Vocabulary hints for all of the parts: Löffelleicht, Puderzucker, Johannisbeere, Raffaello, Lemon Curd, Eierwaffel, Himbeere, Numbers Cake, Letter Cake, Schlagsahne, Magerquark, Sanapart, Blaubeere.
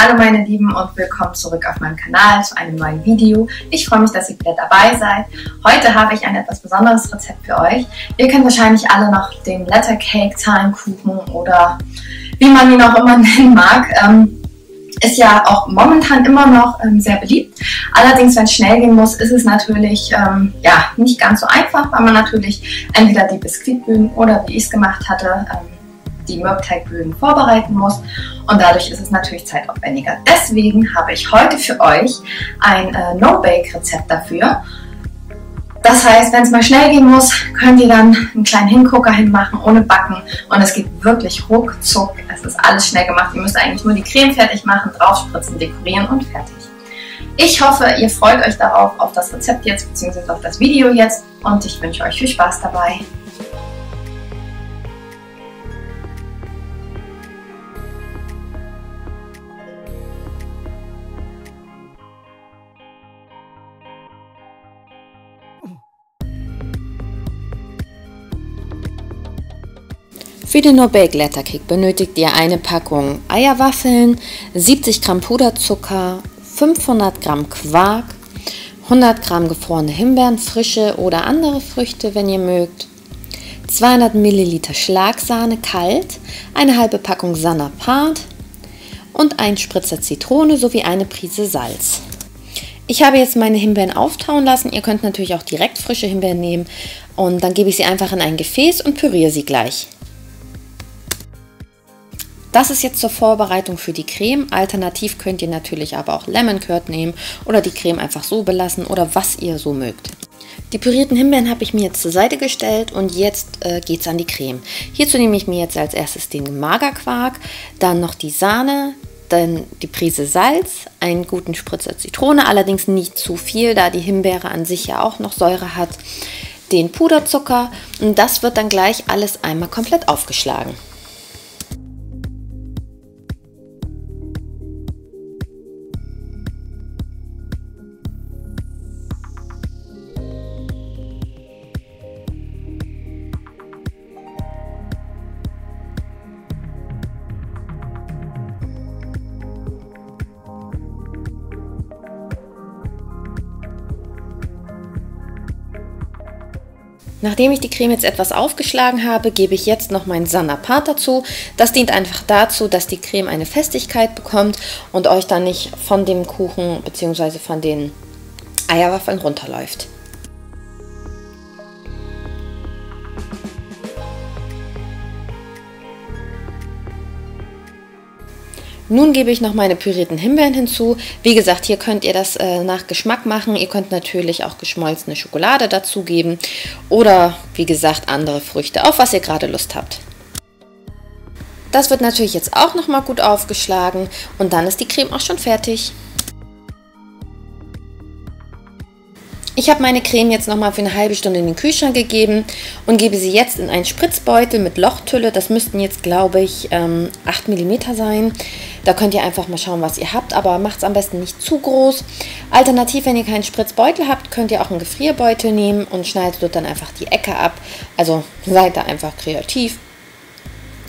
Hallo meine Lieben und willkommen zurück auf meinem Kanal zu einem neuen Video. Ich freue mich, dass ihr wieder dabei seid. Heute habe ich ein etwas besonderes Rezept für euch. Ihr kennt wahrscheinlich alle noch den Lettercake, Zahlenkuchen oder wie man ihn auch immer nennen mag. Ist ja auch momentan immer noch sehr beliebt. Allerdings, wenn es schnell gehen muss, ist es natürlich ja, nicht ganz so einfach, weil man natürlich entweder die Biskuitböden oder wie ich es gemacht hatte, die Mürbteigböden vorbereiten muss und dadurch ist es natürlich zeitaufwendiger. Deswegen habe ich heute für euch ein No-Bake-Rezept dafür. Das heißt, wenn es mal schnell gehen muss, könnt ihr dann einen kleinen Hingucker hinmachen, ohne Backen. Und es geht wirklich ruckzuck. Es ist alles schnell gemacht. Ihr müsst eigentlich nur die Creme fertig machen, draufspritzen, dekorieren und fertig. Ich hoffe, ihr freut euch darauf, auf das Rezept jetzt, beziehungsweise auf das Video jetzt. Und ich wünsche euch viel Spaß dabei. Für den No-Bake Lettercake benötigt ihr eine Packung Eierwaffeln, 70 Gramm Puderzucker, 500 Gramm Quark, 100 Gramm gefrorene Himbeeren, frische oder andere Früchte, wenn ihr mögt, 200 Milliliter Schlagsahne kalt, eine halbe Packung Sanapart und ein Spritzer Zitrone sowie eine Prise Salz. Ich habe jetzt meine Himbeeren auftauen lassen, ihr könnt natürlich auch direkt frische Himbeeren nehmen und dann gebe ich sie einfach in ein Gefäß und püriere sie gleich. Das ist jetzt zur Vorbereitung für die Creme. Alternativ könnt ihr natürlich aber auch Lemon Curd nehmen oder die Creme einfach so belassen oder was ihr so mögt. Die pürierten Himbeeren habe ich mir jetzt zur Seite gestellt und jetzt geht es an die Creme. Hierzu nehme ich mir jetzt als erstes den Magerquark, dann noch die Sahne, dann die Prise Salz, einen guten Spritzer Zitrone, allerdings nicht zu viel, da die Himbeere an sich ja auch noch Säure hat, den Puderzucker und das wird dann gleich alles einmal komplett aufgeschlagen. Nachdem ich die Creme jetzt etwas aufgeschlagen habe, gebe ich jetzt noch meinen Sanapart dazu. Das dient einfach dazu, dass die Creme eine Festigkeit bekommt und euch dann nicht von dem Kuchen bzw. von den Eierwaffeln runterläuft. Nun gebe ich noch meine pürierten Himbeeren hinzu. Wie gesagt, hier könnt ihr das nach Geschmack machen. Ihr könnt natürlich auch geschmolzene Schokolade dazugeben oder wie gesagt andere Früchte, auf was ihr gerade Lust habt. Das wird natürlich jetzt auch nochmal gut aufgeschlagen und dann ist die Creme auch schon fertig. Ich habe meine Creme jetzt nochmal für eine halbe Stunde in den Kühlschrank gegeben und gebe sie jetzt in einen Spritzbeutel mit Lochtülle. Das müssten jetzt, glaube ich, 8 mm sein. Da könnt ihr einfach mal schauen, was ihr habt, aber macht es am besten nicht zu groß. Alternativ, wenn ihr keinen Spritzbeutel habt, könnt ihr auch einen Gefrierbeutel nehmen und schneidet dort dann einfach die Ecke ab. Also seid da einfach kreativ.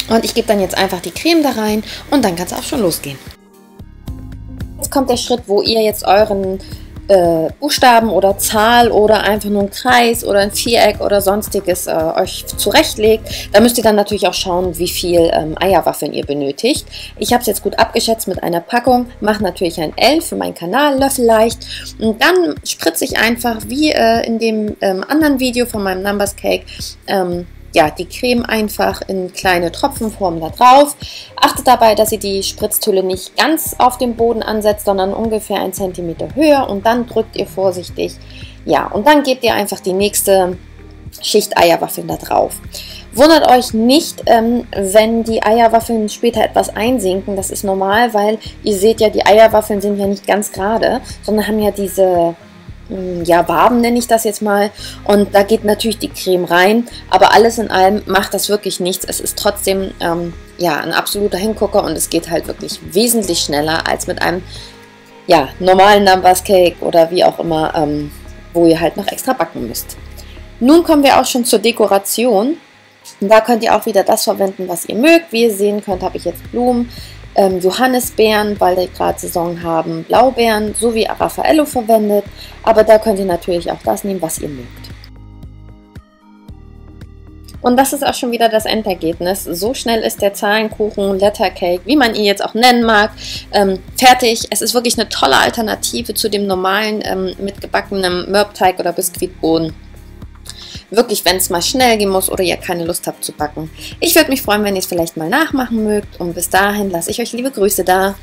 Und ich gebe dann jetzt einfach die Creme da rein und dann kann es auch schon losgehen. Jetzt kommt der Schritt, wo ihr jetzt euren Buchstaben oder Zahl oder einfach nur ein Kreis oder ein Viereck oder sonstiges euch zurechtlegt. Da müsst ihr dann natürlich auch schauen, wie viel Eierwaffeln ihr benötigt. Ich habe es jetzt gut abgeschätzt mit einer Packung. Mache natürlich ein L für meinen Kanal, Löffelleicht. Und dann spritze ich einfach, wie in dem anderen Video von meinem Numbers Cake, ja, die Creme einfach in kleine Tropfenformen da drauf. Achtet dabei, dass ihr die Spritztülle nicht ganz auf dem Boden ansetzt, sondern ungefähr 1 cm höher und dann drückt ihr vorsichtig. Ja, und dann gebt ihr einfach die nächste Schicht Eierwaffeln da drauf. Wundert euch nicht, wenn die Eierwaffeln später etwas einsinken. Das ist normal, weil ihr seht ja, die Eierwaffeln sind ja nicht ganz gerade, sondern haben ja diese... ja, Waben nenne ich das jetzt mal und da geht natürlich die Creme rein, aber alles in allem macht das wirklich nichts. Es ist trotzdem ja, ein absoluter Hingucker und es geht halt wirklich wesentlich schneller als mit einem ja, normalen Numbers Cake oder wie auch immer, wo ihr halt noch extra backen müsst. Nun kommen wir auch schon zur Dekoration. Da könnt ihr auch wieder das verwenden, was ihr mögt. Wie ihr sehen könnt, habe ich jetzt Blumen, Johannisbeeren, weil die gerade Saison haben, Blaubeeren sowie Raffaello verwendet. Aber da könnt ihr natürlich auch das nehmen, was ihr mögt. Und das ist auch schon wieder das Endergebnis. So schnell ist der Zahlenkuchen, Lettercake, wie man ihn jetzt auch nennen mag, fertig. Es ist wirklich eine tolle Alternative zu dem normalen mit gebackenem Mürbteig oder Biskuitboden. Wirklich, wenn es mal schnell gehen muss oder ihr keine Lust habt zu backen. Ich würde mich freuen, wenn ihr es vielleicht mal nachmachen mögt. Und bis dahin lasse ich euch liebe Grüße da.